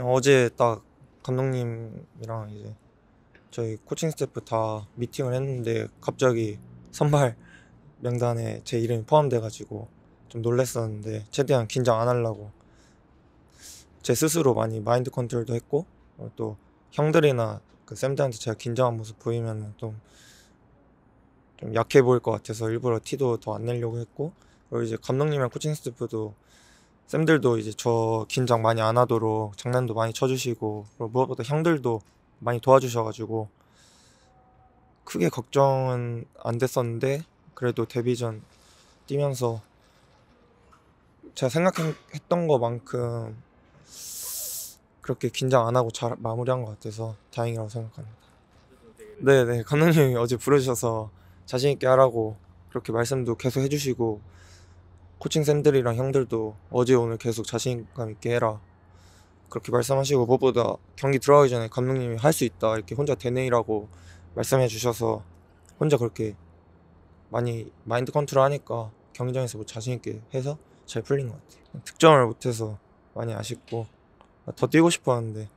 어제 딱 감독님이랑 이제 저희 코칭 스태프 다 미팅을 했는데 갑자기 선발 명단에 제 이름이 포함돼가지고 좀 놀랬었는데, 최대한 긴장 안 하려고 제 스스로 많이 마인드 컨트롤도 했고, 또 형들이나 그 쌤들한테 제가 긴장한 모습 보이면 좀 약해 보일 것 같아서 일부러 티도 더 안 내려고 했고, 그리고 이제 감독님이랑 코칭 스태프도 쌤들도 이제 저 긴장 많이 안 하도록 장난도 많이 쳐주시고, 그리고 무엇보다 형들도 많이 도와주셔가지고 크게 걱정은 안 됐었는데, 그래도 데뷔전 뛰면서 제가 생각했던 것만큼 그렇게 긴장 안 하고 잘 마무리한 것 같아서 다행이라고 생각합니다. 네네, 감독님이 어제 부르셔서 자신 있게 하라고 그렇게 말씀도 계속 해주시고, 코칭 쌤들이랑 형들도 어제 오늘 계속 자신감 있게 해라 그렇게 말씀하시고, 무엇보다 경기 들어가기 전에 감독님이 할 수 있다 이렇게 혼자 대내이라고 말씀해 주셔서 혼자 그렇게 많이 마인드 컨트롤 하니까 경기장에서 뭐 자신 있게 해서 잘 풀린 것 같아요. 득점을 못해서 많이 아쉽고 더 뛰고 싶었는데,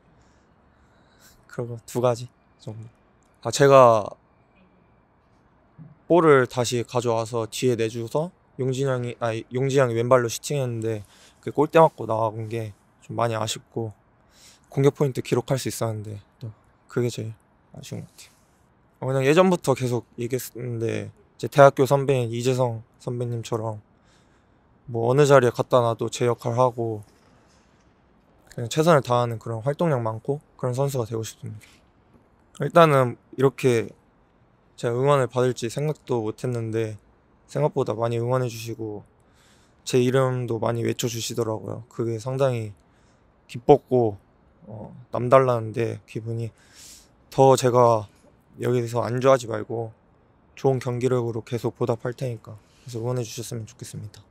그리고 두 가지 정도. 제가 볼을 다시 가져와서 뒤에 내주서 용진이 형이 왼발로 슈팅했는데 그 골대 맞고 나온 게 좀 많이 아쉽고, 공격 포인트 기록할 수 있었는데 또 그게 제일 아쉬운 것 같아요. 그냥 예전부터 계속 얘기했는데, 제 대학교 선배인 이재성 선배님처럼 뭐 어느 자리에 갖다 놔도 제 역할 하고 그냥 최선을 다하는 그런 활동량 많고 그런 선수가 되고 싶습니다. 일단은 이렇게 제가 응원을 받을지 생각도 못했는데 생각보다 많이 응원해주시고 제 이름도 많이 외쳐주시더라고요. 그게 상당히 기뻤고 남달랐는데, 기분이 더 제가 여기서 안주하지 말고 좋은 경기력으로 계속 보답할 테니까, 그래서 응원해주셨으면 좋겠습니다.